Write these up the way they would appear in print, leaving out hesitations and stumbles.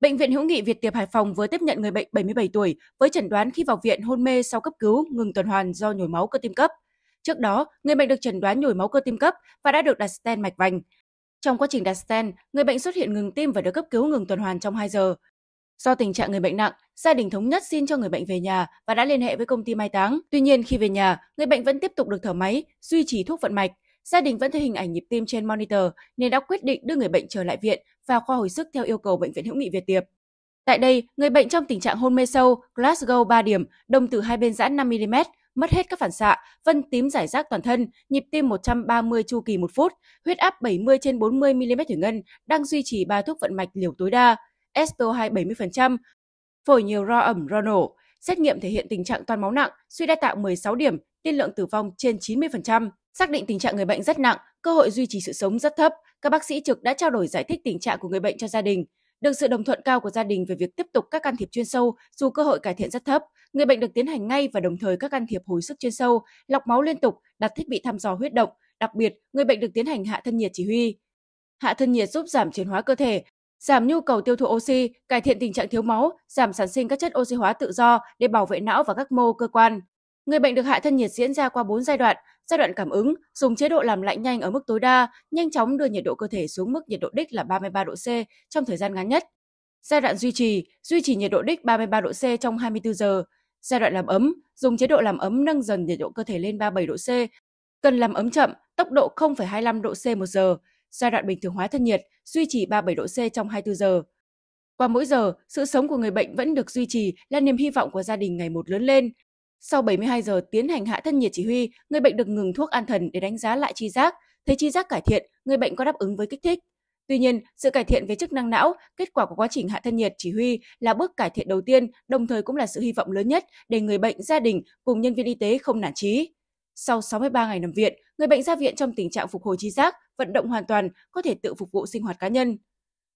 Bệnh viện Hữu nghị Việt Tiệp Hải Phòng vừa tiếp nhận người bệnh 77 tuổi với chẩn đoán khi vào viện hôn mê sau cấp cứu ngừng tuần hoàn do nhồi máu cơ tim cấp. Trước đó, người bệnh được chẩn đoán nhồi máu cơ tim cấp và đã được đặt stent mạch vành. Trong quá trình đặt stent, người bệnh xuất hiện ngừng tim và được cấp cứu ngừng tuần hoàn trong 2 giờ. Do tình trạng người bệnh nặng, gia đình thống nhất xin cho người bệnh về nhà và đã liên hệ với công ty mai táng. Tuy nhiên, khi về nhà, người bệnh vẫn tiếp tục được thở máy, duy trì thuốc vận mạch. Gia đình vẫn thấy hình ảnh nhịp tim trên monitor nên đã quyết định đưa người bệnh trở lại viện và khoa hồi sức theo yêu cầu Bệnh viện Hữu nghị Việt Tiệp. Tại đây, người bệnh trong tình trạng hôn mê sâu, Glasgow 3 điểm, đồng tử hai bên giãn 5 mm, mất hết các phản xạ, vân tím rải rác toàn thân, nhịp tim 130 chu kỳ 1 phút, huyết áp 70/40 mm thủy ngân, đang duy trì 3 thuốc vận mạch liều tối đa, SpO2 70%, phổi nhiều ro ẩm ro nổ. Xét nghiệm thể hiện tình trạng toàn máu nặng, suy đa tạng 16 điểm, tiên lượng tử vong trên 90%. Xác định tình trạng người bệnh rất nặng, cơ hội duy trì sự sống rất thấp, các bác sĩ trực đã trao đổi giải thích tình trạng của người bệnh cho gia đình. Được sự đồng thuận cao của gia đình về việc tiếp tục các can thiệp chuyên sâu, dù cơ hội cải thiện rất thấp, người bệnh được tiến hành ngay và đồng thời các can thiệp hồi sức chuyên sâu, lọc máu liên tục, đặt thiết bị thăm dò huyết động, đặc biệt người bệnh được tiến hành hạ thân nhiệt chỉ huy. Hạ thân nhiệt giúp giảm chuyển hóa cơ thể, giảm nhu cầu tiêu thụ oxy, cải thiện tình trạng thiếu máu, giảm sản sinh các chất oxy hóa tự do để bảo vệ não và các mô cơ quan. Người bệnh được hạ thân nhiệt diễn ra qua 4 giai đoạn. Giai đoạn cảm ứng, dùng chế độ làm lạnh nhanh ở mức tối đa, nhanh chóng đưa nhiệt độ cơ thể xuống mức nhiệt độ đích là 33 độ C trong thời gian ngắn nhất. Giai đoạn duy trì nhiệt độ đích 33 độ C trong 24 giờ. Giai đoạn làm ấm, dùng chế độ làm ấm nâng dần nhiệt độ cơ thể lên 37 độ C. Cần làm ấm chậm, tốc độ 0,25 độ C một giờ. Giai đoạn bình thường hóa thân nhiệt, duy trì 37 độ C trong 24 giờ. Qua mỗi giờ, sự sống của người bệnh vẫn được duy trì là niềm hy vọng của gia đình ngày một lớn lên. Sau 72 giờ tiến hành hạ thân nhiệt chỉ huy, người bệnh được ngừng thuốc an thần để đánh giá lại tri giác. Thấy tri giác cải thiện, người bệnh có đáp ứng với kích thích. Tuy nhiên, sự cải thiện về chức năng não, kết quả của quá trình hạ thân nhiệt chỉ huy là bước cải thiện đầu tiên, đồng thời cũng là sự hy vọng lớn nhất để người bệnh, gia đình cùng nhân viên y tế không nản chí. Sau 63 ngày nằm viện, người bệnh ra viện trong tình trạng phục hồi tri giác, vận động hoàn toàn, có thể tự phục vụ sinh hoạt cá nhân.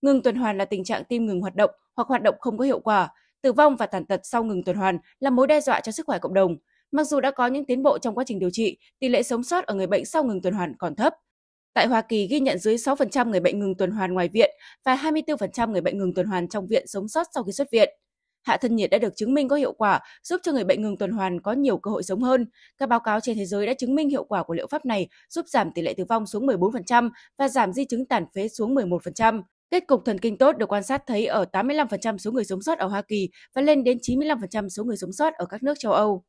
Ngừng tuần hoàn là tình trạng tim ngừng hoạt động hoặc hoạt động không có hiệu quả. Tử vong và tàn tật sau ngừng tuần hoàn là mối đe dọa cho sức khỏe cộng đồng. Mặc dù đã có những tiến bộ trong quá trình điều trị, tỷ lệ sống sót ở người bệnh sau ngừng tuần hoàn còn thấp. Tại Hoa Kỳ ghi nhận dưới 6% người bệnh ngừng tuần hoàn ngoài viện và 24% người bệnh ngừng tuần hoàn trong viện sống sót sau khi xuất viện. Hạ thân nhiệt đã được chứng minh có hiệu quả, giúp cho người bệnh ngừng tuần hoàn có nhiều cơ hội sống hơn. Các báo cáo trên thế giới đã chứng minh hiệu quả của liệu pháp này giúp giảm tỷ lệ tử vong xuống 14% và giảm di chứng tàn phế xuống 11%. Kết cục thần kinh tốt được quan sát thấy ở 85% số người sống sót ở Hoa Kỳ và lên đến 95% số người sống sót ở các nước châu Âu.